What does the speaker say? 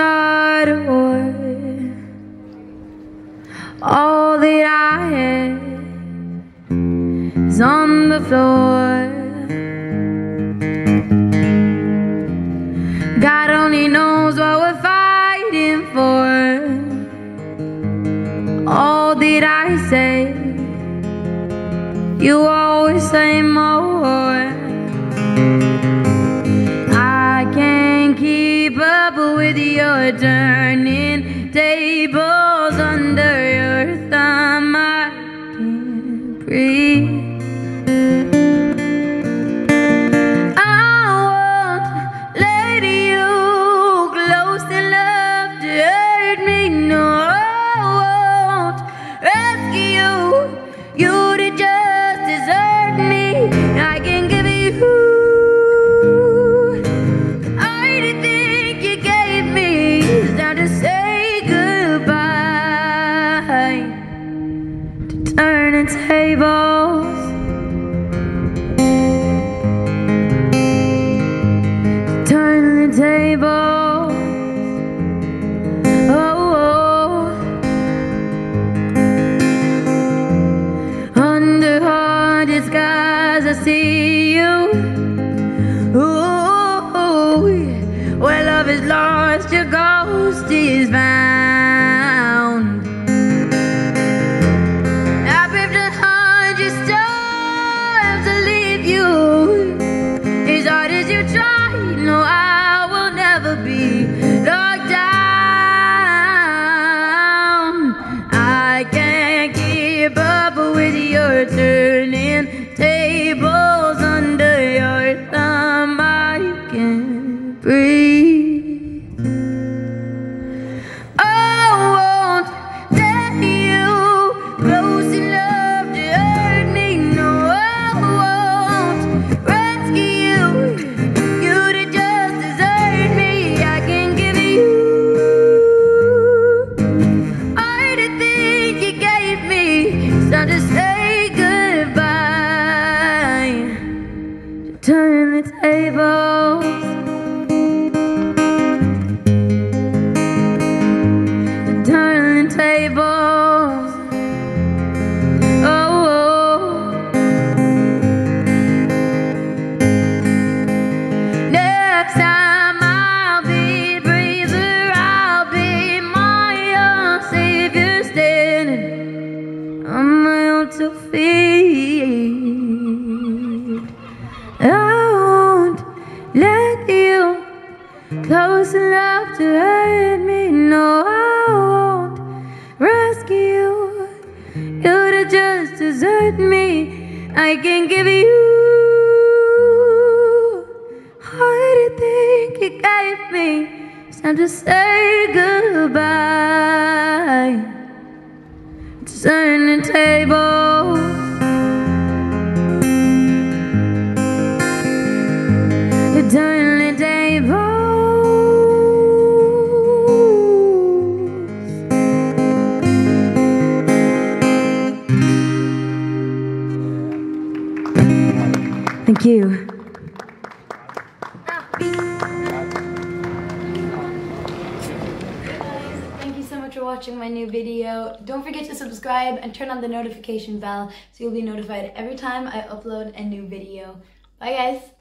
thought it would. All that I had is on the floor. God only knows what we're fighting for. All that I say, you always say more. I can't keep up with your turning tables under your thumb. I can't breathe. I won't let you close to love to hurt me. No, I won't ask you to just desert me. I can give you. Turning tables, turning tables. Oh, oh. Under hard skies, I see you. Ooh, where love is lost, your ghost is found. Turning tables under your thumb, I can't breathe. I won't let you close enough to hurt me. No, I won't rescue you to just desert me. I can give you all the things you gave me. It's time to say turning tables, turning tables. Oh, oh. Next time I'll be braver, I'll be my own savior, standing on my own two feet. Let you close enough to hurt me. No, I won't rescue you to just desert me. I can give you all the things you gave me. It's time to say goodbye. Turning tables. Turning tables. Thank you. Thank you so much for watching my new video. Don't forget to subscribe and turn on the notification bell so you'll be notified every time I upload a new video. Bye guys.